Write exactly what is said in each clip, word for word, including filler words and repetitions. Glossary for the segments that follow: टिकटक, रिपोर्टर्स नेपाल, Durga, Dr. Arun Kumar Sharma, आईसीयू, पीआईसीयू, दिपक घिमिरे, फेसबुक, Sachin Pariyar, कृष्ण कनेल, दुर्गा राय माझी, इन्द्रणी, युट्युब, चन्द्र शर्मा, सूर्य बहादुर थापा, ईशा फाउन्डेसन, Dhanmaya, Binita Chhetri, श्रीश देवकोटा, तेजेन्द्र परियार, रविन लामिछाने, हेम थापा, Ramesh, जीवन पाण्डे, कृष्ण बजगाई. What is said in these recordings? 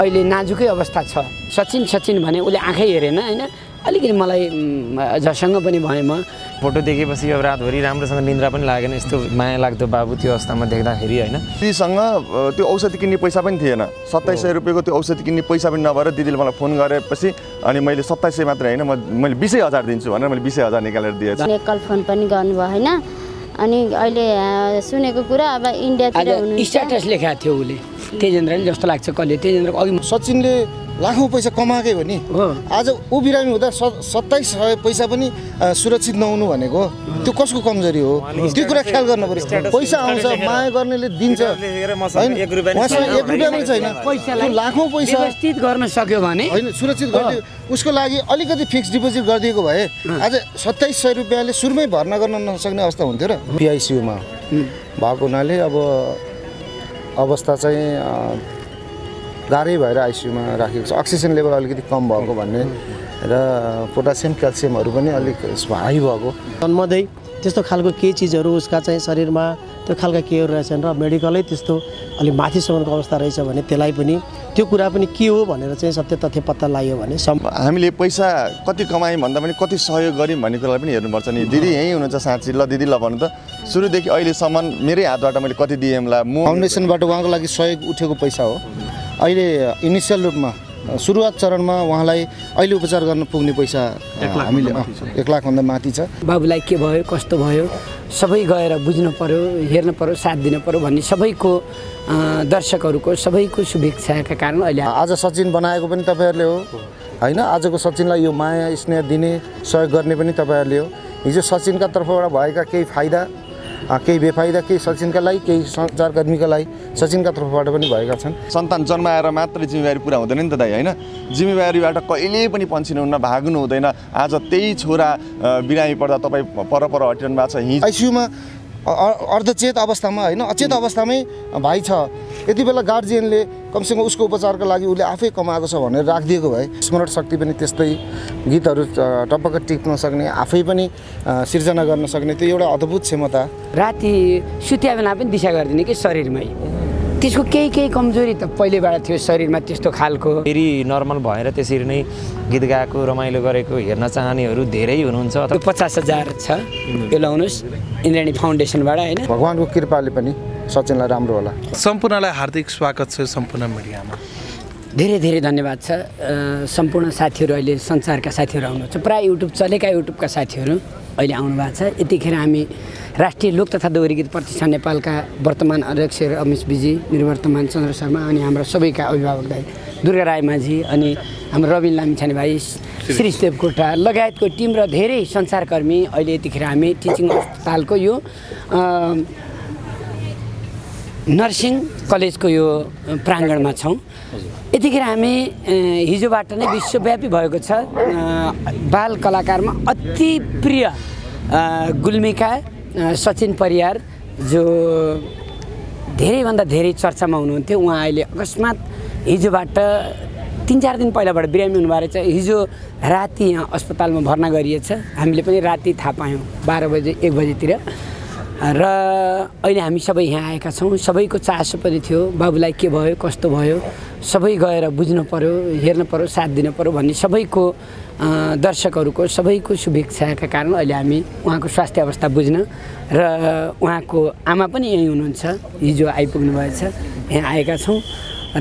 अहिले नाजुकै अवस्था छ सचिन सचिन भने उले आँखै हेरेन हैन अलिकति मलाई जसँग पनि भएम फोटो देखेपछि अब रातभरि राम्रोसँग निन्द्रा पनि लागेन यस्तो माया लाग्दो बाबु त्यो अवस्थामा देख्दाखेरि हैन दिदीसँग त्यो औषधि किन्ने पैसा पनि थिएन सत्ताइस सय रुपैयाँको त्यो औषधि किन्ने पैसा पनि नभएर दिदीले मलाई फोन गरेपछि अनि मैले सत्ताइस सय मात्र हैन मैले बीस हजार दिन्छु भनेर मैले बीस हजार निकालेर दिएछ एकल फोन पनि गर्नु भयो हैन अनि अहिले सुनेको कुरा अब इन्डिया तिर हुनुहुन्छ स्टेटस लेखा थियो उले तेजेन्द्रले जस्तो लाग्छ कले तेजेन्द्रको अघि सचिनले लाखौं पैसा कमाकै हो नि आज उ बिरामी हुँदा सत्ताइस सय पैसा पनि सुरक्षित नहुनु भनेको त्यो कसको कमजोरी हो त्यो कुरा ख्याल गर्न पर्यो पैसा आउँछ माया गर्नेले दिन्छ हैन एक रुपैयाँ पनि छैन पैसालाई लाखौं पैसा व्यवस्थित गर्न सक्यो भने हैन सुरक्षित गर्ने उसको लागि अलिकति फिक्स डिपोजिट गर्दिएको भए आज सत्ताइस सय रुपैयाँले सुरुमै भर्ना गर्न नसक्ने अवस्था हुन्थ्यो र पीआईसीयू मा भएकोनाले अब अवस्था चाहिँ गाह्रै भएर आईसीयू मा राखेको छ अक्सिजन लेभल अलिकति कम भएको भन्ने र पोटासियम क्याल्सियमहरु पनि अलिक हाई भएको जन्मदै त्यस्तो खालको के चीजहरु उसका चाहिँ शरीरमा त्यो खालका केहरू रहेछन् र मेडिकलै त्यस्तो अलि माथिसम्मको अवस्था रहेछ भने त्यसलाई पनि त्यो कुरा पनि के हो भनेर चाहिँ सत्य तथ्य पत्ता लाग्यो भने हामीले पैसा कति कमायौं भन्दा पनि कति सहयोग गर्यौं भन्ने कुरालाई पनि हेर्नुपर्छ नि दिदी यही हुनुहुन्छ साँच्चै ल दिदी ल भन्नु त सुरुदेखि अहिले सम्म मेरै हातबाट मैले कति दिएमला फाउन्डेसनबाट उहाँको लागि सहयोग उठेको पैसा हो अहिले इनिशियल रूपमा सुरुवात चरणमा उहाँलाई अहिले उपचार गर्न पुग्ने पैसा हामीले एक लाख भन्दा माथि छ बाबुलाई के भयो कस्तो भयो सबै गएर बुझ्नु पर्यो हेर्न पर्यो साथ दिन पर्यो भन्ने सबैको दर्शकहरुको सबैको शुभेच्छाका कारण अहिले आज सचिन बनाएको पनि तपाईहरुले हो हैन आजको सचिनलाई यो माया स्नेह दिने सहयोग गर्ने पनि तपाईहरुले हो हिजो सचिनका तर्फबाट भएका केही फाइदा केही बेफाइदा केही सचिनका लागि केही सञ्चारकर्मीका लागि सचिनका तर्फबाट पनि भएका छन् सन्तान जन्माएर मात्र जिम्मेवारी पूरा हुँदैन नि त दाइ हैन जिम्मेवारीबाट कहिल्यै पनि पन्छिनुहुन्न भाग्नु हुँदैन आज त्यही छोरा बिरामी पर्दा तपाई परपर हटिरहनु भएको छ आईसीयूमा अर्धचेत अवस्थामा हैन अचेत अवस्थामै भाइ छ यति बेला गार्जियनले कमसेकम उसको उपचारका लागि उले आफै कमाएको छ भनेर राखिदिएको भए स्मरण शक्ति पनि त्यस्तै गीतहरु टपक्क टिप्न सक्ने आफै पनि सिर्जना गर्न सक्ने त्यो एउटा अद्भुत क्षमता राति सुत्या बेला पनि दिशा गर्दिने के शरीरमै त्यसको केही केही कमजोरी त पहिलेबाट थियो शरीरमा त्यस्तो खालको फेरि नर्मल भएर त्यसरी नै गीत गाएको रमाइलो गरेको हेर्न चाहनेहरु धेरै हुनुहुन्छ पचास हजार छ यो लाउनुस् इन्द्रानी फाउन्डेसनबाट हैन भगवानको कृपाले पनि सचिनलाई राम्रो होला सम्पूर्णलाई हार्दिक स्वागत छ सम्पूर्ण मिडियामा धेरै धेरै धन्यवाद छ सम्पूर्ण साथीहरु अहिले संसारका साथीहरु आउनुहुन्छ प्राय युट्युब चलेका युट्युबका साथीहरु अहिले आउनु भएको छ यतिखेर हामी राष्ट्रिय लोक तथा दोहोरी गीत प्रतिष्ठान नेपालका वर्तमान अध्यक्ष रमेश बिजी निर्वर्तमान चन्द्र शर्मा अनि हाम्रो सबैका अभिभावक दाइ दुर्गा राय माझी अनि हाम्रो रविन लामिछाने भाइ श्रीश देवकोटा लगायतको टिम र धेरै संसारकर्मी अहिले यतिखेर हामी टिचिङ अस्पतालको यो नर्सिङ कलेजको यो प्राङ्गणमा छौं यतिखेर हामी हिजोबाट नै विश्वव्यापी भएको छ बाल कलाकारमा अति प्रिय गुल्मीका सचिन परियार जो धेरैभन्दा धेरै चर्चामा हुनुहुन्थ्यो उहाँ अहिले अकस्मात हिजोबाट तीन चार दिन पहिलाबाट बिरामी हुनुभएको छ हिजो राति यहाँ अस्पतालमा भर्ना गरिएछ हामीले पनि राति थाहा पायौँ बाह्र बजे एक बजेतिर र अहिले हामी सबै यहाँ आएका छौँ सबैको चासो पनि थियो बाबुलाई के भयो कस्तो भयो सबै गएर बुझ्नु पर्यो हेर्न पर्यो साथ दिन पर्यो भन्ने सबैको दर्शकहरुको सबैको शुभेच्छाका कारण अहिले हामी उहाँको स्वास्थ्य अवस्था बुझ्न र उहाँको आमा पनि यही हुनुहुन्छ हिजो आइपुग्नु भएछ यहाँ आएका छौँ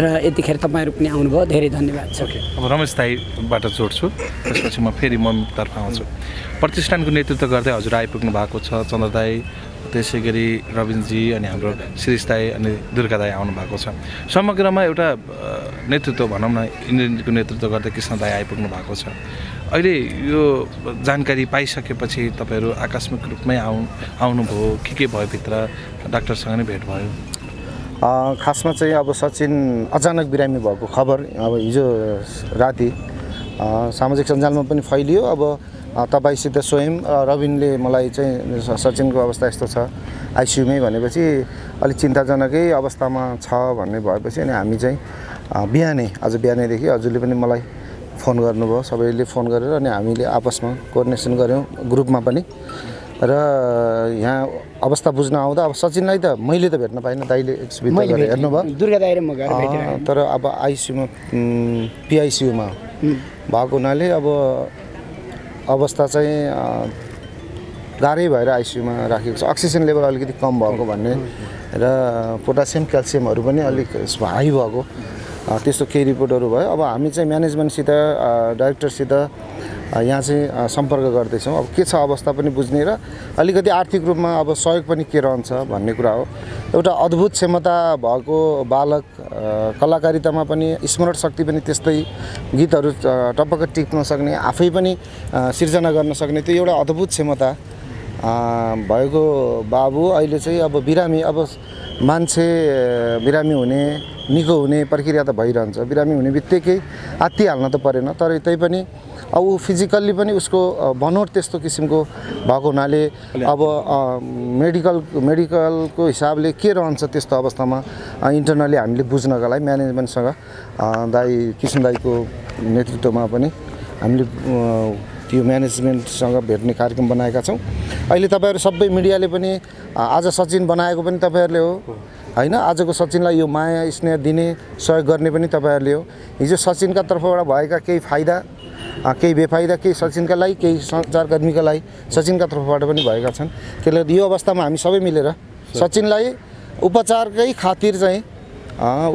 र यतिखेर तपाईहरु पनि आउनुभयो धेरै धन्यवाद छ अब रमेश दाइबाट जोड्छु त्यसपछि म फेरि मम्मी तर्फ आउँछु प्रतिष्ठानको नेतृत्व गर्दै हजुर आइपुग्नु भएको छ चन्द्र दाइ त्यसैगरी रविनजी अनि हाम्रो श्रीश दाइ अनि दुर्गा दाइ आउनु भएको छ समग्रमा एउटा नेतृत्व भनौँ न इन्डियनको नेतृत्व गर्दै कृष्ण दाइ आइपुग्नु भएको छ अहिले यो जानकारी पाइसकेपछि तपाईहरु आकस्मिक रूपमै आउ आउनुभयो के के भयो भित्र डाक्टरसँग नै भेट भयो खासमा चाहिँ अब सचिन अचानक बिरामी भएको खबर अब हिजो राति सामाजिक सञ्जालमा पनि फैलियो अब तपाईंसित स्वयं रविनले मलाई चाहिँ सचिनको अवस्था यस्तो छ आईसीयूमै भनेपछि अलि चिन्ताजनकै अवस्थामा छ भन्ने भएपछि अनि हामी चाहिँ बिहानै आज बिहानैदेखि हजुरले पनि मलाई फोन गर्नुभयो सबैले फोन गरेर अनि हामीले आपसमा कोर्डिनेसन गर्यौं ग्रुपमा पनि र यहाँ अवस्था बुझ्न आउँदा अब सचिनलाई त मैले त भेट्न पाइन दाइले एक्सभित्र गरे हेर्नु भयो दुर्गा दाइले म गएर भेटेँ तर अब आईसीयू मा पीआईसीयू मा भएको हुनाले अब अवस्था चाहिँ गाह्रै भएर आईसीयू मा राखेको छ अक्सिजन लेभल अलिकति कम भएको भन्ने र पोटासियम क्याल्सियमहरु पनि अलिक हाई भएको त्यस्तो के रिपोर्टहरु भयो अब हामी चाहिँ म्यानेजमेन्ट सित डाइरेक्टर सित यहाँ चाहिँ सम्पर्क गर्दै छौं अब के छ अवस्था पनि बुझ्ने र अलिकति आर्थिक रूपमा अब सहयोग पनि के रहन्छ भन्ने कुरा हो एउटा अद्भुत क्षमता भएको बालक कलाकारितामा पनि स्मरण शक्ति पनि त्यस्तै गीतहरु टपक्क टिप्न सक्ने आफै पनि सिर्जना गर्न सक्ने त्यो एउटा अद्भुत क्षमता भएको बाबु अहिले चाहिँ अब बिरामी अब मान्छे बिरामी हुने निको हुने प्रक्रिया त भइरहन्छ बिरामी हुनेबित्तिकै आत्ति हाल्न त परेन तर त्यै पनि अब फिजिकल्ली पनि उसको बनोट त्यस्तो किसिमको भएको हुनाले अब मेडिकल मेडिकल को हिसाबले के रहन्छ त्यस्तो अवस्थामा इन्टर्नली हामीले बुझ्नका लागि म्यानेजमेन्टसँग दाइ कृष्ण दाइको नेतृत्वमा पनि हामीले त्यो म्यानेजमेन्टसँग भेट्ने कार्यक्रम बनाएका छौं अहिले तपाईहरु सबै मिडियाले पनि आज सचिन बनाएको पनि तपाईहरुले हो हैन आजको सचिनलाई यो माया स्नेह दिने सहयोग गर्ने पनि तपाईहरुले हो हिजो सचिनका तर्फबाट भएका केही फाइदा केही बेफाइदा केही सचिनका लागि केही सञ्चारकर्मीका लागि सचिनका तर्फबाट पनि भएका छन् त्यसले यो अवस्थामा हामी सबै मिलेर सचिनलाई उपचारकै खातिर चाहिँ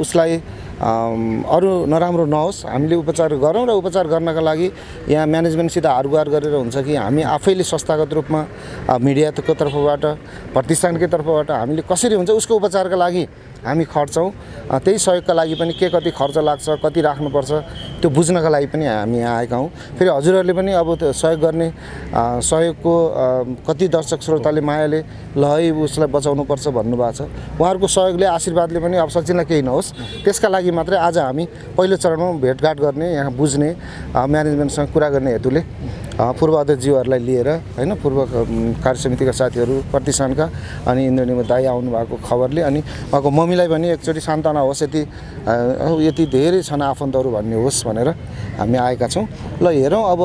उसलाई अरु नराम्रो नहोस् हामीले उपचार गरौं र उपचार गर्नका लागि यहाँ म्यानेजमेन्ट सित हारगुहार गरेर हुन्छ कि हामी आफैले संस्थागत रूपमा मिडियाको तर्फबाट प्रतिष्ठानकै तर्फबाट हामीले कसरी हुन्छ उसको उपचारका लागि हामी खर्चौं त्यही सहयोगका लागि पनि के कति खर्च लाग्छ कति राख्नु पर्छ त्यो बुझ्नका लागि पनि हामी आएका हौं फेरि हजुरहरुले पनि अब सहयोग गर्ने सहयोगको कति दर्शक श्रोताले मायाले लहै उसलाई बचाउनु पर्छ भन्नु भएको छ उहाँहरुको सहयोगले आशीर्वादले पनि अब सचिनलाई केही नहोस् त्यसका लागि मात्र आज हामी पहिलो चरणमा भेटघाट गर्ने यहाँ बुझ्ने म्यानेजमेन्टसँग कुरा गर्ने हेतुले पूर्व अध्यक्षज्यूहरुलाई लिएर हैन पूर्व कार्य समितिका साथीहरु प्रतिष्ठानका अनि इन्द्रनीमा दाइ आउनु भएको खबरले अनि उहाँको मम्मीलाई पनि एकचोटी सान्त्वना होस् यति यति धेरै छन् आफन्तहरु भन्ने होस् भनेर हामी आएका छौं ल हेरौं अब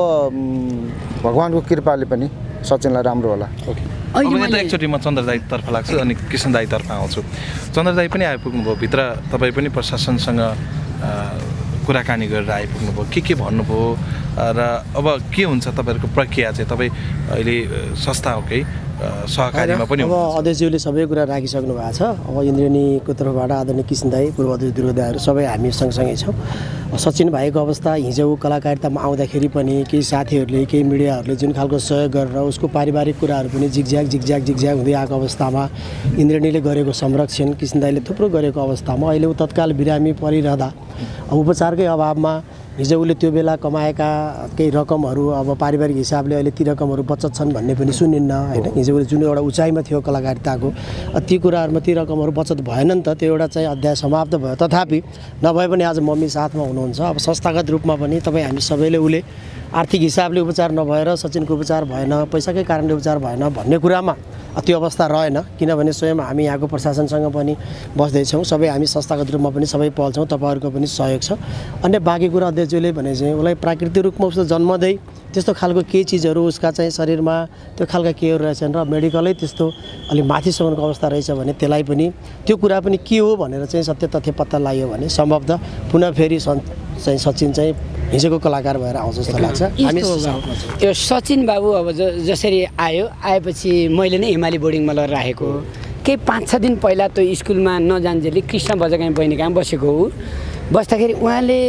भगवानको कृपाले पनि सचिनलाई राम्रो होला ओके अहिले म एकचोटी म चन्द्र दाइ तर्फ लाग्छु अनि कृष्ण दाइ तर्फ आउँछु चन्द्र दाइ पनि आइपुग्नु भयो भित्र तपाई पनि प्रशासनसँग कुराकानी गरेर आइपुग्नु भयो के के भन्नु भयो र अब के हुन्छ तपाईहरुको प्रक्रिया चाहिँ तपाई अहिले संस्थाकै सहकारीमा पनि अब अध्यक्षले सबै कुरा राखिसक्नु भएको छ अब इन्द्रनीको तर्फबाट आदरणीय कृष्ण दाइ पूर्व अध्यक्ष दुर्गा दाइहरु सबै हामी सँगसँगै छौं सचिन भाइको अवस्था हिजो कलाकारितामा आउँदाखेरि पनि केही साथीहरुले केही मिडियाहरुले जुन खालको सहयोग गरेर उसको पारिवारिक कुराहरु पनि जिगज्याग जिगज्याग जिगज्याग हुँदै आएको अवस्थामा इन्द्रनीले गरेको संरक्षण कृष्ण दाइले थुप्रो गरेको अवस्थामा अहिले उ तत्काल बिरामी परिरहदा उपचारकै अभावमा हिजो उले त्यो बेला कमाएका केही रकमहरु अब पारिवारिक हिसाबले अहिले ती रकमहरु बचत छन् भन्ने पनि सुनिन्न हैन हिजो उले जुन एउटा उचाइमा थियो कलाकारिताको ती कुराहरुमा ती रकमहरु बचत भएन नि त त्यो एउटा चाहिँ अध्याय समाप्त भयो तथापि नभए पनि आज मम्मी साथमा हुनुहुन्छ अब संस्थागत रूपमा पनि तपाई हामी सबैले उले आर्थिक हिसाबले उपचार नभएर सचिनको उपचार भएन पैसाकै कारणले उपचार भएन भन्ने कुरामा त्यो अवस्था रहेन किनभने स्वयं हामी यहाँको प्रशासनसँग पनि बस्दै छौं सबै हामी संस्थागत रूपमा पनि सबै पहलछौं तपाईहरुको पनि सहयोग छ अन्य बाकी कुरा अध्यक्षले भने चाहिँ उलाई प्राकृतिक रूपमा उसले जन्मदै त्यस्तो खालको के चीजहरु उसका चाहिँ शरीरमा त्यो खालका केहरु रहेछन् र मेडिकलै त्यस्तो अलि माथिसम्मको अवस्था रहेछ भने त्यसलाई पनि त्यो कुरा पनि के हो भनेर चाहिँ सत्य तथ्य पत्ता लाग्यो भने सम्भवतः पुनः फेरि चाहिँ सचिन चाहिँ हिजोको कलाकार भएर आउँछ जस्तो लाग्छ हामी त्यो सचिन बाबु अब जसरी आयो आएपछि मैले नै हिमालय बोर्डिङमा लगेर राखेको के पाँच छ दिन पहिला त्यो स्कुलमा नजान्जेली कृष्ण बजगाई बहिनी कहाँ बसेको हो बस्दाखेरि उहाँले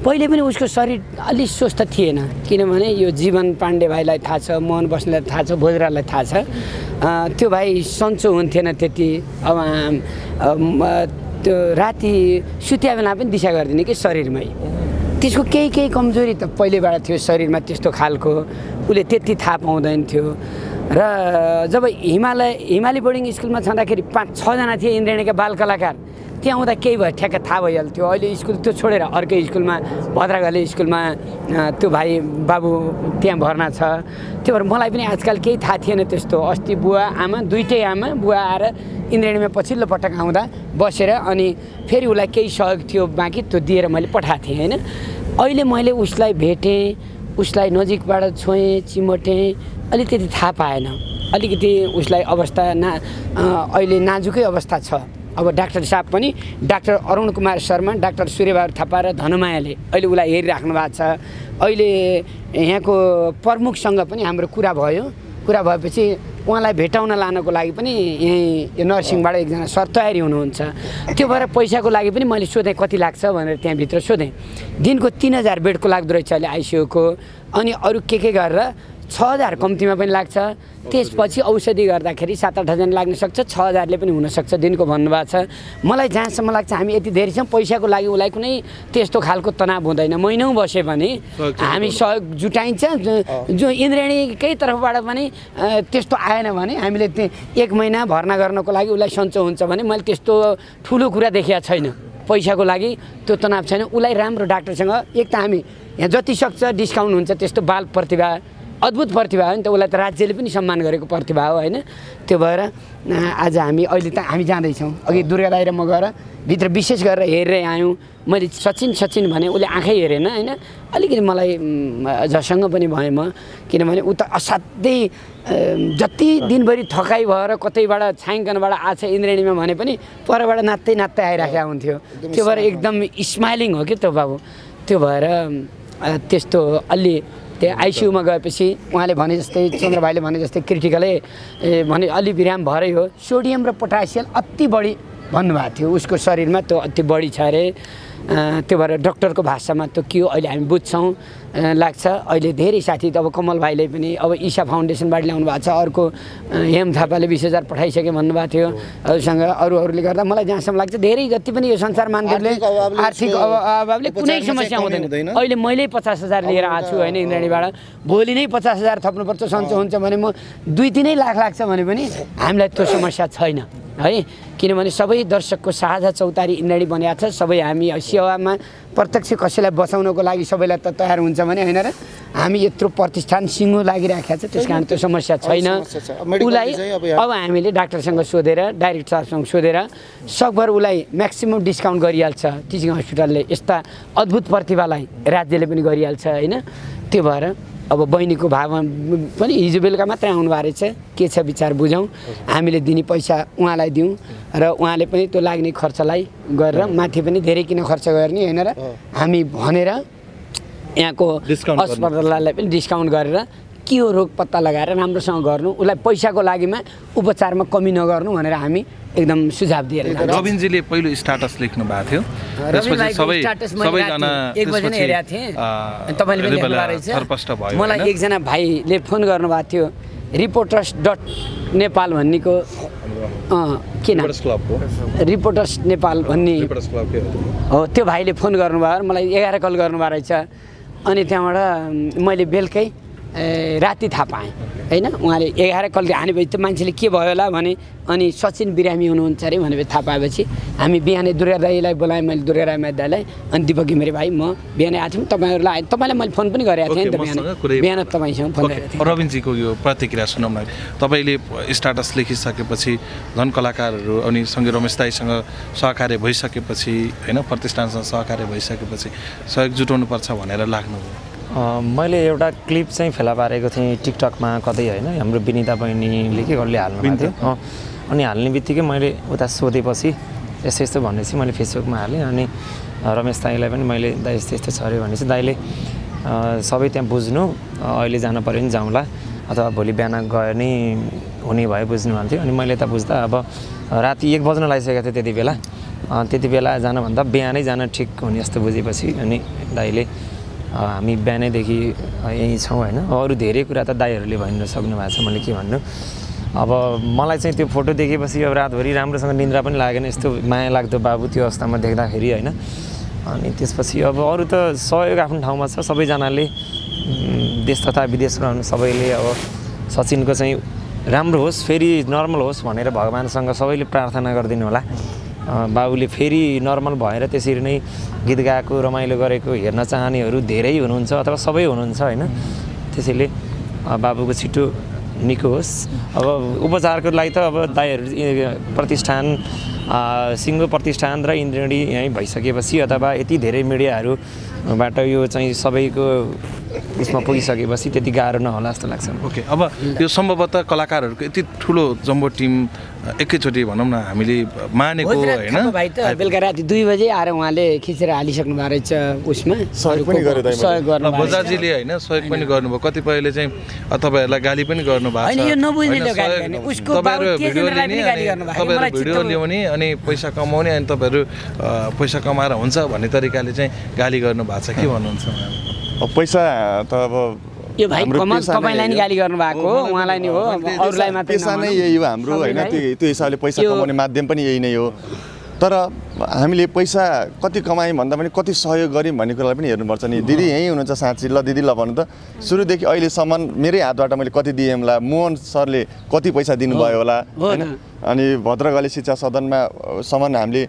पहिले पनि उसको शरीर अलि स्वस्थ थिएन किनभने यो जीवन पाण्डे भाइलाई थाहा छ मोहन बस्नेलाई थाहा छ भोजरालाई थाहा छ त्यो भाइ सन्चो हुन्थेन त्यति अब त्यो राति सुत्या बेला पनि दिशा गर्दिने कि शरीरमै त्यसको केही केही कमजोरी त पहिलेबाट थियो शरीरमा त्यस्तो खालको उसले त्यति थाहा पाउँदैन थियो र जब हिमालय हिमालय बोर्डिङ स्कुलमा छँदाखेरि पाँच छजना थिए इन्द्रणीका बाल कलाकार त्यहाँ आउँदा केही भयो ठ्याक्क थाहा भइहाल्थ्यो अहिले स्कुल त्यो छोडेर अर्कै स्कुलमा भद्राघले स्कुलमा त्यो भाइ बाबु त्यहाँ भर्ना छ त्यो भएर मलाई पनि आजकल केही थाहा थिएन त्यस्तो अस्ति बुवा आमा दुईटै आमा बुवा आएर इन्द्रणीमा पछिल्लो पटक आउँदा बसेर अनि फेरि उसलाई केही सहयोग थियो बाँकी त्यो दिएर मैले पठाएको थिएँ हैन अहिले मैले उसलाई भेटेँ उसलाई नजिकबाट छोएँ चिमटेँ अलि त्यति थाहा पाएन अलिकति उसलाई अवस्था ना अहिले नाजुकै अवस्था छ। अब डाक्टर साहब पनि डाक्टर अरुण कुमार शर्मा, डाक्टर सूर्य बहादुर थापा र धनमायाले अहिले उलाई हेरिराख्नु भएको छ। अहिले यहाँको प्रमुखसँग पनि हाम्रो कुरा भयो। कुरा भएपछि उहाँलाई भेटाउन लानको लागि पनि यही नर्सिङबाट एकजना सर तयारी हुनुहुन्छ। त्यो भएर पैसाको लागि पनि मैले सोधेँ कति लाग्छ भनेर, त्यहाँभित्र सोधेँ दिनको तिन हजार बेडको लाग्दो रहेछ अहिले आइसियुको, अनि अरू के के गरेर छ हजार कम्तीमा पनि लाग्छ। त्यसपछि औषधि गर्दाखेरि सात आठ हजार लाग्न सक्छ, छ हजारले पनि हुनसक्छ दिनको भन्नुभएको छ। मलाई जहाँसम्म लाग्छ हामी यति धेरैसम्म पैसाको लागि उसलाई कुनै त्यस्तो खालको तनाव हुँदैन। महिनौ बस्यो भने हामी सहयोग जुटाइन्छ। जो इन्द्रणीकै तर्फबाट पनि त्यस्तो आएन भने हामीले एक महिना भर्ना गर्नको लागि उसलाई सन्चो हुन्छ भने मैले त्यस्तो ठुलो कुरा देखेको छैन। पैसाको लागि त्यो तनाव छैन। उसलाई राम्रो डाक्टरसँग एक त हामी यहाँ जति सक्छ डिस्काउन्ट हुन्छ, त्यस्तो बाल प्रतिभा अद्भुत प्रतिभा हो नि त, उसलाई त राज्यले पनि सम्मान गरेको प्रतिभा हो होइन। त्यो भएर आज हामी अहिले त हामी जाँदैछौँ। अघि दुर्गा दाइ र म गएर भित्र विशेष गरेर हेरेर आयौँ। मैले सचिन सचिन भने उसले आँखै हेरेन होइन। अलिकति मलाई झसँग पनि भएँ म, किनभने ऊ त असाध्यै जति दिनभरि थकाइ भएर कतैबाट छायाङ्कनबाट आछ इन्द्रणीमा भने पनि परबाट नाच्दै नाच्दै आइराखेको हुन्थ्यो। त्यो भएर एकदम स्माइलिङ हो कि त्यो बाबु। त्यो भएर त्यस्तो अलि त्यो आइसियुमा गएपछि उहाँले भने जस्तै, चन्द्र भाइले भने जस्तै क्रिटिकलै भने अलि विराम भरै हो। सोडियम र पोटासियम अति बढी भन्नुभएको थियो उसको शरीरमा, त्यो अति बढी छ अरे। त्यो भएर डक्टरको भाषामा त्यो के हो अहिले हामी बुझ्छौँ लाग्छ। अहिले धेरै साथी त अब कमल भाइले पनि अब ईशा फाउन्डेसनबाट ल्याउनु भएको छ, अर्को हेम थापाले बिस हजार पठाइसक्यो भन्नुभएको थियो। अरूसँग अरूहरूले गर्दा मलाई जहाँसम्म लाग्छ धेरै जति पनि यो संसार मान्छेले आर्थिक अभावले कुनै समस्या हुँदैन। अहिले मैले पचास हजार लिएर आएको छु होइन इन्द्रणीबाट, भोलि नै पचास हजार थप्नुपर्छ सन्चो हुन्छ भने म दुई तिनै लाख लाग्छ भने पनि हामीलाई त्यो समस्या छैन है। किनभने सबै दर्शकको साझा चौतारी इन्द्रणी बनिएको छ। सबै हामी सेवामा प्रत्यक्ष कसैलाई बचाउनको लागि सबैलाई त तयार हुन्छ भने होइन र, हामी यत्रो प्रतिष्ठान सिङ्गो लागिराखेको छ, त्यस कारण त्यो समस्या छैन उसलाई। अब हामीले डाक्टरसँग सोधेर डाइरेक्ट सरसँग सोधेर सकभर उसलाई म्याक्सिमम् डिस्काउन्ट गरिहाल्छ। टिचिङ हस्पिटलले यस्ता अद्भुत प्रतिभालाई राज्यले पनि गरिहाल्छ होइन। त्यो भएर अब बहिनीको भावमा पनि हिजो बेलुका मात्रै आउनुभएको रहेछ, के छ विचार बुझौँ। हामीले दिने पैसा उहाँलाई दिउँ र उहाँले पनि त्यो लाग्ने खर्चलाई गरेर माथि पनि धेरै किन खर्च गर्ने होइन र, हामी भनेर यहाँको अस्पताललाई पनि डिस्काउन्ट गरेर के हो रोग पत्ता लगाएर राम्रोसँग गर्नु, उसलाई पैसाको लागिमा उपचारमा कमी नगर्नु भनेर हामी एकदम सुझाव दिएर। रबिनजीले पहिलो स्ट्याटस लेख्नु भएको थियो, त्यसपछि सबै सबैजना एकजना हेरेको थिए, तपाईले पनि हेर्नु भएको रहेछ। मलाई एकजना भाइले फोन गर्नुभएको थियो रिपोर्टर्स डट नेपाल भन्नेको के नाम रिपोर्टर्स नेपाल भन्ने हो, त्यो भाइले फोन गर्नुभयो, मलाई एघार कल गर्नुभएको रहेछ। अनि त्यहाँबाट मैले बेलुकै राति थाहा पाएँ होइन। उहाँले एघार कलले हानेपछि त्यो मान्छेले के भयो होला भने, अनि सचिन बिरामी हुनुहुन्छ अरे भनेपछि थाहा पाएपछि हामी बिहानै दुर्गा दाईलाई बोलाएँ। मैले दुर्गा राई दाईलाई अनि दिपक घिमिरे भाइ म बिहानै आएको थियौँ तपाईँहरूलाई। तपाईँलाई मैले फोन पनि गरेको थिएँ नि त, बिहान बिहान तपाईँसँग फोन गरेको थिएँ। रबिनजीको यो प्रतिक्रिया सुनाउनु, तपाईँले स्टाटस लेखिसकेपछि धन कलाकारहरू अनि सँगै रमेश दाईसँग सहकार्य भइसकेपछि होइन, प्रतिष्ठानसँग सहकार्य भइसकेपछि सहयोग जुटाउनुपर्छ भनेर लाग्नुभयो। मैले एउटा क्लिप चाहिँ फेला पारेको थिएँ टिकटकमा कतै होइन, हाम्रो विनिता बहिनीले के कसले हाल्नु भएको थियो। अनि हाल्ने बित्तिकै मैले उता सोधेपछि यस्तो यस्तो भनेपछि मैले फेसबुकमा हालेँ। अनि रमेश दाईलाई पनि मैले दाइ यस्तो यस्तो छ अरे भनेपछि दाइले सबै त्यहाँ बुझ्नु, अहिले जानु पऱ्यो नि जाउँला अथवा भोलि बिहान गयो नि हुने भयो बुझ्नुभएको थियो। अनि मैले यता बुझ्दा अब राति एक बज्न लागिसकेको थियो त्यति बेला, त्यति बेला जानुभन्दा बिहानै जान ठिक हुने जस्तो बुझेपछि अनि दाइले हामी बिहानैदेखि यहीँ छौँ होइन। अरू धेरै कुरा त दाइहरूले भनिन सक्नु भएको छ, मैले के भन्नु। अब मलाई चाहिँ त्यो फोटो देखेपछि अब रातभरि राम्रोसँग निन्द्रा पनि लागेन, यस्तो माया लाग्दो बाबु त्यो अवस्थामा देख्दाखेरि होइन। अनि त्यसपछि अब अरू त सहयोग आफ्नो ठाउँमा छ, सबैजनाले देश तथा विदेशमा आउनु सबैले अब सचिनको चाहिँ राम्रो होस्, फेरि नर्मल होस् भनेर भगवान्सँग सबैले प्रार्थना गरिदिनु होला। बाबुले फेरि नर्मल भएर त्यसरी नै गीत गाएको रमाइलो गरेको हेर्न चाहनेहरू धेरै हुनुहुन्छ अथवा सबै हुनुहुन्छ होइन। त्यसैले बाबुको छिटो निको होस्। अब उपचारको लागि त अब दाइहरू प्रतिष्ठान सिङ्गो प्रतिष्ठान र इन्द्रणी यहीँ भइसकेपछि अथवा यति धेरै मिडियाहरूबाट यो चाहिँ सबैको यसमा पुगिसके बसी त्यति गाह्रो नहोला जस्तो लाग्छ। ओके अब यो सम्भवतः कलाकारहरुको यति ठुलो जम्बो टिम एकैचोटी भनौं न हामीले मानेको हैन बेलुका राति दुई बजे आएर उहाँले खिचेर हालि सक्नु भा रहेछ उसमा सहयोग पनि गरे सहयोग गर्न बजाजीले हैन सहयोग पनि गर्नुभयो कतिपयले चाहिँ तपाईहरुलाई गाली पनि गर्नुभयो हैन यो नबुझ्नेले गाली गर्ने उसको बाबु तेजेन्द्रलाई पनि गाली गर्नुभयो मलाई भिडियो ल्याउने अनि पैसा कमाउने अनि तपाईहरु पैसा कमाएर हुन्छ भन्ने तरिकाले चाहिँ गाली गर्नुभएको छ के भन्नुहुन्छ पैसा त अब यो भाइ कमस तपाईलाई नि गाली गर्नु भएको उहाँलाई नि हो अरुलाई मात्र पैसा नै यही हो हाम्रो हैन त्यो हिसाबले पैसा कमाउने माध्यम पनि यही नै हो तर हामीले पैसा कति कमायौं भन्दा पनि कति सहयोग गर्यौं भन्ने कुरालाई पनि हेर्नुपर्छ नि। दिदी यही हुनुहुन्छ साँच्चै ल दिदी ल भन्नु त सुरुदेखि अहिले सम्म मेरै हातबाट मैले कति दिएमला मोहन सरले कति पैसा दिनुभयो होला हैन अनि भद्रगली शिक्षा सदनमा सम्म हामीले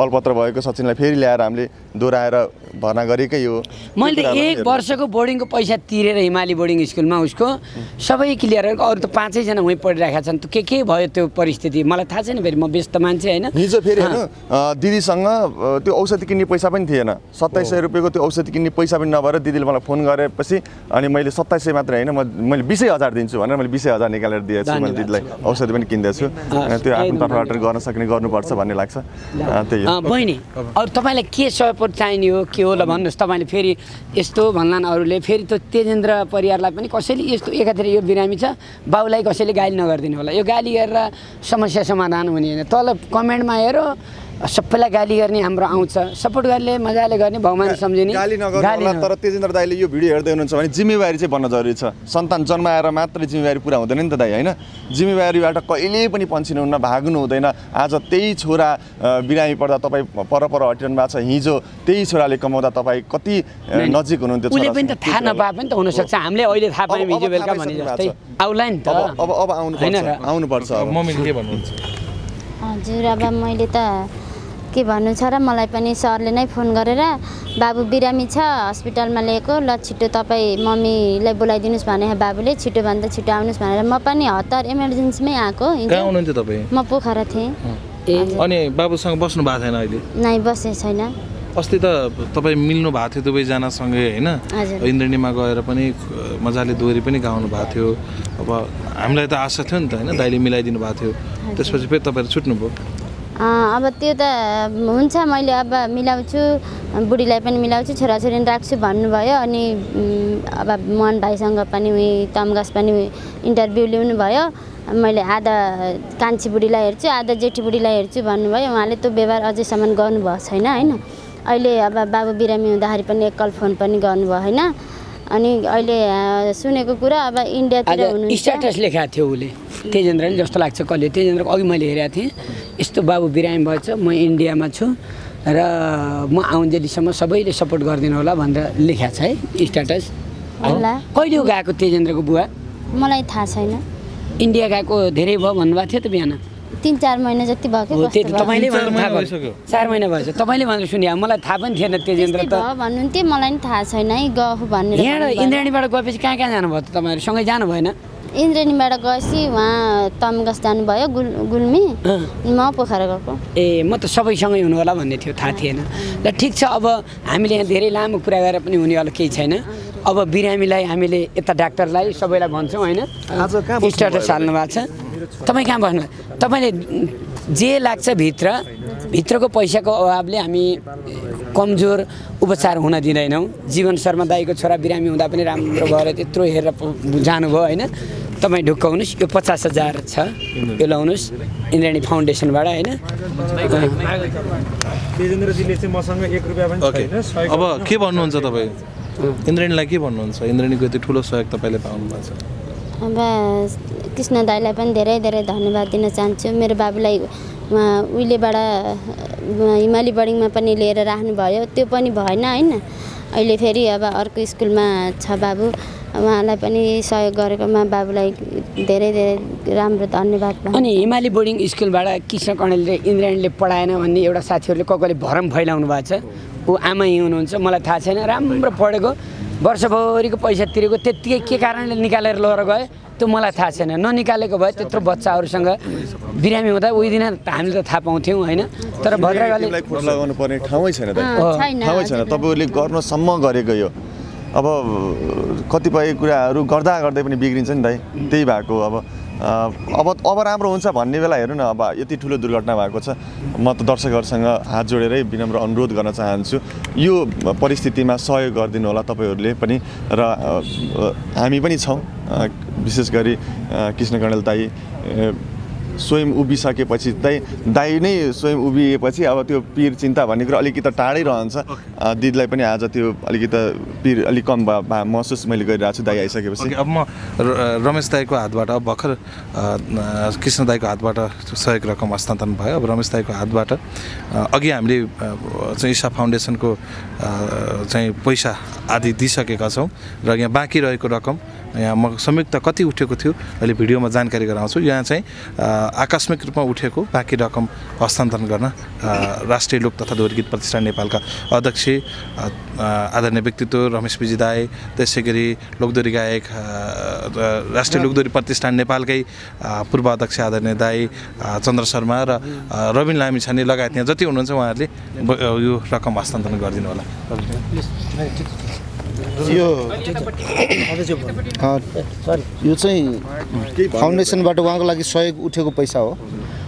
अल्पत्र भएको सचिनलाई फेरि ल्याएर हामीले दोराएर भर्ना गरेकै हो। मैले एक वर्षको बोर्डिङको पैसा तिरेर हिमाली बोर्डिङ स्कुलमा उसको सबै क्लियर अरु त पाँचै जना उही पढिराखेका छन् के के भयो त्यो परिस्थिति मलाई थाहा छैन फेरि म व्यस्त मान्छे हैन। हिजो फेरि हेर्नु दिदीसँग त्यो औषधि किन्ने पैसा पनि थिएन सत्ताइस सय रुपैयाँको त्यो औषधि किन्ने पैसा पनि नभएर दिदीले मलाई फोन गरेपछि अनि मैले सत्ताइस सय मात्र हैन म मैले बीसै हजार दिन्छु भनेर मैले बीसै हजार निकालेर दिएछु मैले दिदीलाई औषधि पनि किन्दैछु त्यो आफ्नो तर्फबाट गर्न सक्ने गर्नुपर्छ भन्ने लाग्छ। त्यही हो बहिनी अब तपाईलाई के सपोर्ट चाहिने हो के हो ल भन्नुस् तपाईले फेरि यस्तो भन्लान अरूले फेरि त्यो तेजेन्द्र परियारलाई पनि कसैले यस्तो एकातिर यो बिरामी छ बाउलाई कसैले गाली नगर्दिनु होला यो गाली गरेर समस्या समाधान हुने हैन तल कमेन्टमा हेरो सबैलाई गाली गर्ने हाम्रो आउँछ सपोर्ट गर्ने मजाले गर्ने भगवान सम्झिने गाली नगर्नु तर तेजेन्द्र दाइले यो भिडियो हेर्दै हुनुहुन्छ भने जिम्मेवारी चाहिँ बन्न जरुरी छ। सन्तान जन्माएर मात्र जिम्मेवारी पूरा हुँदैन नि त दाइ हैन जिम्मेवारीबाट कहिले पनि पन्छिनु हुन्न भाग्नु हुँदैन। आज त्यही छोरा बिरामी पर्दा तपाई परपर हटिरहनु भएको छ हिजो त्यही छोराले कमाउँदा तपाई कति नजिक हुनुहुन्थ्यो उसले पनि त थाहा नपाए पनि त हुन सक्छ हामीले अहिले थाहा पायौं हिजो बेलुका भने जस्तै आउला नि त अब अब आउनुपर्छ आउनुपर्छ। मम्मीले के भन्नुहुन्छ? हजुर अब मैले त के भन्नु छ र मलाई पनि सरले नै फोन गरेर बाबु बिरामी छ हस्पिटलमा लिएको ल छिटो तपाईँ मम्मीलाई बोलाइदिनुहोस् भने बाबुले छिटोभन्दा छिटो आउनुहोस् भनेर म पनि हतार इमर्जेन्सीमै आएको। कहाँ हुनुहुन्थ्यो तपाईँ? म पोखरा थिएँ। अनि बाबुसँग बस्नु भएको छैन अहिले? नै बसेको छैन। अस्ति त तपाईँ मिल्नु भएको थियो दुवैजनासँगै होइन इन्द्रणीमा गएर पनि मजाले दोहोरी पनि गाउनु भएको थियो अब हामीलाई त आशा थियो नि त होइन दाइले मिलाइदिनु भएको थियो त्यसपछि फेरि तपाईँहरू छुट्नुभयो। अब त्यो त हुन्छ मैले अब मिलाउँछु बुढीलाई पनि मिलाउँछु छोराछोरी राख्छु भन्नुभयो अनि अब मोहन भाइसँग पनि उही तमगास पनि इन्टरभ्यू लिनु भयो मैले आधा कान्छी बुढीलाई हेर्छु आधा जेठी बुढीलाई हेर्छु भन्नुभयो उहाँले त्यो व्यवहार अझैसम्म गर्नुभएको छैन होइन। अहिले अब बाबु बिरामी हुँदाखेरि पनि एकल फोन पनि गर्नुभयो होइन अनि अहिले सुनेको कुरा अब इन्डियातिर हुनुहुन्छ स्ट्याटस लेखेको थियो उसले तेजेन्द्रले जस्तो लाग्छ कहिले तेजेन्द्रको अघि मैले हेरेको थिएँ यस्तो बाबु बिरामी भएछ म इन्डियामा छु र म आउन्जेलीसम्म सबैले सपोर्ट गरिदिनु होला भनेर लेखेको छ है स्ट्याटस। कहिले गएको तेजेन्द्रको बुवा? मलाई थाहा छैन। इन्डिया गएको धेरै भयो भन्नुभएको थियो त बिहान तीन चार महिना जति भएको चार महिना भएछ तपाईँले भनेर सुन्यो मलाई थाहा पनि थिएन तेजेन्द्र त भन्नुहुन्थ्यो मलाई पनि थाहा छैन है गएको भन्ने। यहाँ इन्द्रणीबाट गएपछि कहाँ कहाँ जानुभयो त तपाईँहरू सँगै जानु भएन? इन्द्रणीबाट गएपछि उहाँ तमगास जानुभयो गुल गुल्मी म पोखरा गएको। ए म त सबैसँगै हुनु होला भन्ने थियो थाहा थिएन ल ठिक छ। अब हामीले यहाँ धेरै लामो कुरा गरेर पनि हुने होला केही छैन अब बिरामीलाई हामीले यता डाक्टरलाई सबैलाई भन्छौँ होइन स्ट्याटस हाल्नु भएको छ तपाईँ कहाँ बस्नु तपाईँले जे लाग्छ भित्र भित्रको पैसाको अभावले हामी कमजोर उपचार हुन दिँदैनौँ। जीवन शर्मा दाइको छोरा बिरामी हुँदा पनि राम्रो भएर त्यत्रो हेरेर जानुभयो होइन तपाईँ ढुक्क हुनुहोस् यो पचास हजार छ यो लाउनुहोस् इन्द्राणी फाउन्डेसनबाट होइन। अब के भन्नुहुन्छ तपाईँ इन्द्राणीलाई के भन्नुहुन्छ इन्द्राणीको यति ठुलो सहयोग तपाईँले पाउनु भएको छ? अब कृष्ण दाईलाई पनि धेरै धेरै धन्यवाद दिन चाहन्छु मेरो बाबुलाई उहिलेबाट हिमाली बोर्डिङमा पनि लिएर राख्नुभयो त्यो पनि भएन होइन अहिले फेरि अब अर्को स्कुलमा छ बाबु उहाँलाई पनि सहयोग गरेकोमा बाबुलाई धेरै धेरै राम्रो धन्यवाद। अनि हिमाली बोर्डिङ स्कुलबाट कृष्ण कणेलले इन्द्राणीले पढाएन भन्ने एउटा साथीहरूले कसैले भरम फैलाउनु भएको छ ऊ आमा यहीँ हुनुहुन्छ मलाई थाहा छैन राम्रो पढेको वर्षभरिको पैसा तिरेको त्यत्तिकै के कारणले निकालेर लगेर गयो त्यो मलाई थाहा छैन ननिकालेको भए त्यत्रो बच्चाहरूसँग बिरामी हुँदा उही दिन हामीले त थाहा पाउँथ्यौँ होइन तर भद्रगलीलाई खोज लगाउनु पर्ने ठाउँै छैन। तपाईँहरूले गर्नसम्म गरेको यो अब कतिपय कुराहरु गर्दा गर्दै पनि बिग्रिन्छ नि दाइ त्यही भएको अब अब अब राम्रो हुन्छ भन्ने बेला हेर्नु न अब यति ठूलो दुर्घटना भएको छ म त दर्शकहरुसँग हात जोडेरै विनम्र अनुरोध गर्न चाहन्छु यो परिस्थितिमा सहयोग गर्दिनु होला तपाईहरुले पनि र हामी पनि छौं विशेष गरी कृष्ण कनेल दाइ स्वयं उभिसकेपछि दाइ दाइ नै स्वयं उभिएपछि अब त्यो पीर चिन्ता भन्ने कुरा अलिकति टाढै रहन्छ दिदीलाई पनि आज त्यो अलिकति पीर अलि कम महसुस मैले गरिरहेको छु दाइ आइसकेपछि अब म रमेश दाइको हातबाट भर्खर कृष्ण दाइको हातबाट सहयोग रकम हस्तान्तरण भयो अब रमेश दाइको हातबाट अघि हामीले चाहिँ ईशा फाउन्डेसनको चाहिँ पैसा आदि दिइसकेका छौं र यहाँ बाँकी रहेको रकम यहाँ म संयुक्त कति उठेको थियो अहिले भिडियोमा जानकारी गराउँछु यहाँ चाहिँ आकस्मिक रूपमा उठेको बाँकी रकम हस्तान्तरण गर्न राष्ट्रिय लोक तथा दोहोरीगीत प्रतिष्ठान नेपालका अध्यक्ष आदरणीय व्यक्तित्व रमेश विजय दाइ त्यसैगरी लोकदोरी गायक राष्ट्रिय लोकदोरी प्रतिष्ठान नेपालकै पूर्व अध्यक्ष आदरणीय दाइ चन्द्र शर्मा र रबिन लामिछाने लगायत यहाँ जति हुनुहुन्छ उहाँहरूले यो रकम हस्तान्तरण गरिदिनु होला यो यो चाहिँ फाउन्डेसनबाट उहाँको लागि सहयोग उठेको पैसा हो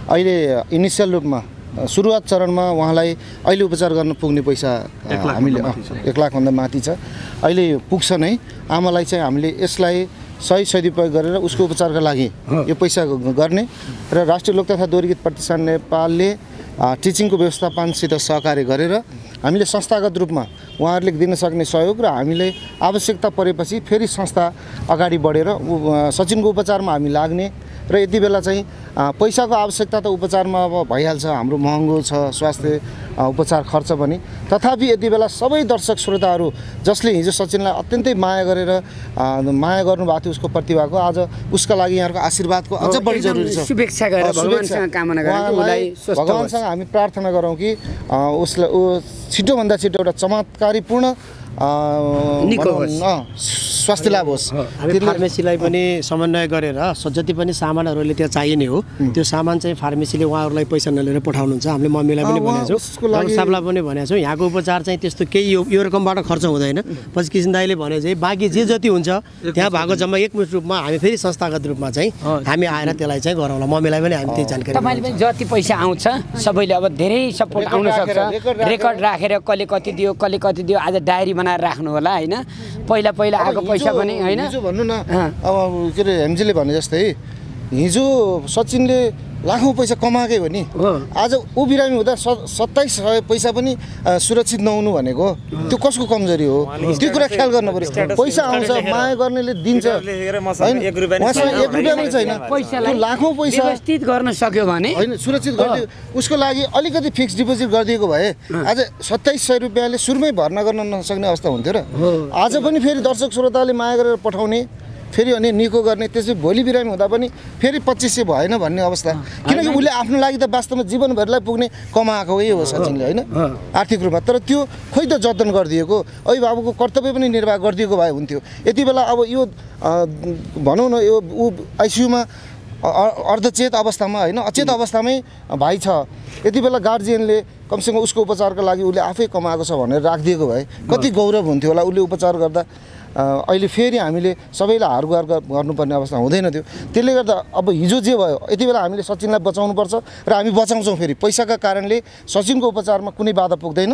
अहिले इनिशियल रूपमा सुरुवात चरणमा उहाँलाई अहिले उपचार गर्न पुग्ने पैसा हामीले एक लाख भन्दा माथि छ अहिले पुग्छ नै आमालाई चाहिँ हामीले यसलाई सही सदुपयोग गरेर उसको उपचारका लागि यो पैसा गर्ने र राष्ट्रिय लोक तथा दोहोरीगीत प्रतिष्ठान नेपालले टिचिङको व्यवस्थापनसित सहकार्य गरेर हामीले संस्थागत रूपमा उहाँहरूले दिन सक्ने सहयोग र हामीले आवश्यकता परेपछि फेरि संस्था अगाडि बढेर सचिनको उपचारमा हामी लाग्ने र यति बेला चाहिँ पैसाको आवश्यकता त उपचारमा अब भइहाल्छ हाम्रो महँगो छ स्वास्थ्य उपचार खर्च पनि तथापि यति बेला सबै दर्शक श्रोताहरू जसले हिजो सचिनलाई अत्यन्तै माया गरेर माया गर्नुभएको थियो उसको प्रतिभाको आज उसका लागि यहाँको आशीर्वादको अझ बढी जरुरी छ शुभेच्छा गरेर भगवानसँग कामना गरौँ उलाई स्वस्थ भगवानसँग हामी प्रार्थना गरौँ कि उसले छिटो भन्दा छिटो एउटा चमत्कारीपूर्ण निको होस् स्वास्थ्य लाभ होस् हामी फार्मेसीलाई पनि समन्वय गरेर जति पनि सामानहरुले त्यहाँ चाहिने हो त्यो सामान चाहिँ फार्मेसीले उहाँहरुलाई पैसा नलिएर पठाउनुहुन्छ हामीले मम्मीलाई पनि भनेछौं सबलाई पनि भनेछौं यहाँको उपचार चाहिँ त्यस्तो केही यो रकमबाट खर्च हुँदैन पछि कृष्ण दाइले भने चाहिँ बाकी जे जति हुन्छ त्यहाँ भएको जम्मा एकमुट रूपमा हामी फेरि संस्थागत रूपमा चाहिँ हामी आएर त्यसलाई चाहिँ गरौँला मम्मीलाई पनि हामी त्यही जानकारी तपाईले पनि जति पैसा आउँछ सबैले अब धेरै सपोर्ट आउन सक्छ रेकर्ड राखेर कले कति दियो कले कति दियो आज डायरी बनाएर राख्नु होला हैन पहिला पहिला आको पैसा पनि हैन हिजो भन्नु न अब के रे हेमजीले भने जस्तै हिजो सचिनले लाखौं पैसा कमाएकै हो नि आज ऊ बिरामी हुँदा सत्ताइस सय पैसा पनि सुरक्षित नहुनु भनेको त्यो कसको कमजोरी हो त्यो कुरा ख्याल गर्नु पर्यो पैसा आउँछ माया गर्नेले दिन्छ हैन एक रुपैयाँ पनि पनि छैन पैसालाई लाखौं पैसा व्यवस्थित गर्न सक्यो भने हैन सुरक्षित गर्दियो उसको लागि अलिकति फिक्स डिपोजिट गरिदिएको भए आज सत्ताइस सय रुपैयाँले सुरुमै भर्ना गर्न नसक्ने अवस्था हुन्थ्यो र आज पनि फेरि दर्शक श्रोताले माया गरेर पठाउने फेरि अनि निको गर्ने त्यसै भोलि बिरामी हुँदा पनि फेरि पच्चीस सय भएन भन्ने अवस्था किनकि उसले आफ्नो लागि त वास्तवमा जीवनभरलाई पुग्ने कमाएको हो सचिनले हैन आर्थिक रूपमा तर त्यो खोइ त जतन गरिदिएको अभिभावकको कर्तव्य पनि निर्वाह गरिदिएको भए हुन्थ्यो यति बेला अब यो भनौँ न यो आइसियुमा अर्धचेत अवस्थामा हैन अचेत अवस्थामै भाइ छ यति बेला गार्जियनले कमसेकम उसको उपचारको लागि उसले आफै कमाएको छ भनेर राखिदिएको भए कति गौरव हुन्थ्यो होला उसले उपचार गर्दा अहिले फेरि हामीले सबैलाई हारगुहार गर्नुपर्ने अवस्था हुँदैन थियो त्यसले गर्दा अब हिजो जे भयो यति बेला हामीले सचिनलाई बचाउनुपर्छ र हामी बचाउँछौँ फेरि पैसाका कारणले सचिनको उपचारमा कुनै बाधा पुग्दैन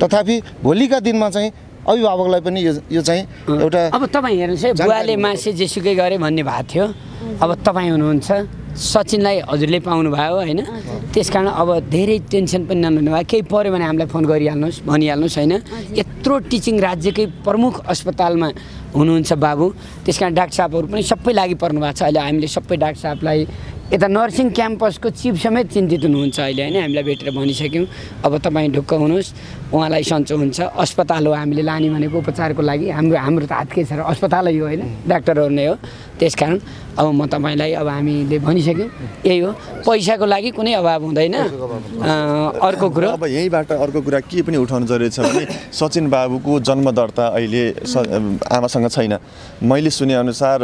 तथापि भोलिका दिनमा चाहिँ अभिभावकलाई पनि यो यो चाहिँ एउटा अब तपाईँ हेर्नुहोस् है बुवाले मासे जेसुकै गरे भन्ने भएको थियो अब तपाईँ हुनुहुन्छ सचिनलाई हजुरले पाउनुभयो हैन त्यसकारण अब धेरै टेन्सन पनि नलिनु भयो केही पर्यो भने हामीलाई फोन गरिहाल्नुस् भनिहाल्नुस् हैन यत्रो टिचिङ राज्यकै प्रमुख अस्पतालमा हुनुहुन्छ बाबु त्यसकारण डाक्टर साहबहरु पनि सबै लागि पर्नु भएको छ अहिले हामीले सबै डाक्टर साहबलाई यता नर्सिङ क्याम्पसको चिफ समेत चिन्तित हुनुहुन्छ अहिले हैन हामीलाई भेटेर भनिसक्यौं अब तपाई ढुक्क हुनुस् उहाँलाई सन्चो हुन्छ अस्पताल हो हामीले लानी भनेको उपचारको लागि हाम्रो हाम्रो त हातकै छ अस्पतालै हो हैन डाक्टरहरु नै हो त्यसकारण अब म तपाईलाई अब हामीले भनिसक्यौ यही हो पैसाको लागि कुनै अभाव हुँदैन अर्को कुरा अब यहीबाट अर्को कुरा के पनि उठाउन जरुरी छ भने सचिन बाबुको जन्म दर्ता अहिले आमासँग छैन मैले सुने अनुसार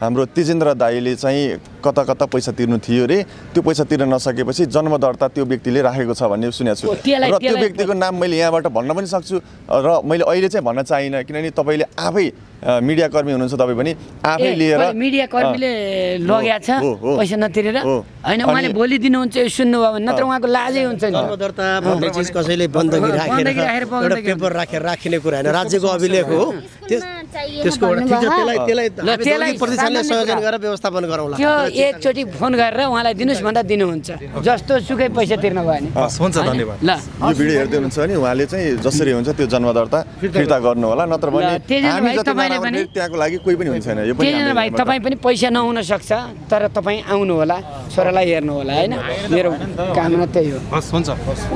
हाम्रो तेजेन्द्र दाइले चाहिँ कता कता पैसा तिर्नु थियो रे त्यो पैसा तिर्न नसकेपछि जन्म दर्ता त्यो व्यक्तिले राखेको छ भन्ने सुनेछु र त्यो व्यक्तिको नाम मैले यहाँबाट भन्न पनि सक्छु र मैले अहिले चाहिँ भन्न चाहिन किनभने तपाईले आफै मिडिया कर्मी हुनुहुन्छ तपाई पनि आफै लिएर मिडिया कर्मीले लगेको छ पैसा नतिरेर हैन उहाँले बोली दिनु हुन्छ सुन्नु भयो नत्र उहाँको लाजै हुन्छ नि जन्म दर्ता भन्ने चीज कसैले बन्दकी राखेर एउटा पेपर राखेर राखिने कुरा हैन राज्यको अभिलेख हो त्यसको त्यसलाई त्यसलाई प्रतिष्ठानले सहयोग गरेर व्यवस्थापन गरौला त्यो एकचोटी फोन गरेर उहाँलाई दिनुस् भन्दा दिनु हुन्छ जस्तो सुकै पैसा तिर्न भयो नि हुन्छ धन्यवाद ल यो भिडियो हेर्दै हुनुहुन्छ नि उहाँले चाहिँ जसरी हुन्छ त्यो जन्म दर्ता फिर्ता गर्नु होला नत्र भने हामी जति त्यहाँको लागि कोही पनि हुन्छ हैन यो पनि हामी भाइ तपाई पनि पैसा नहुन सक्छ तर तपाई आउनु होला छोरालाई हेर्नु होला हैन मेरो कामना त्यही हो बस हुन्छ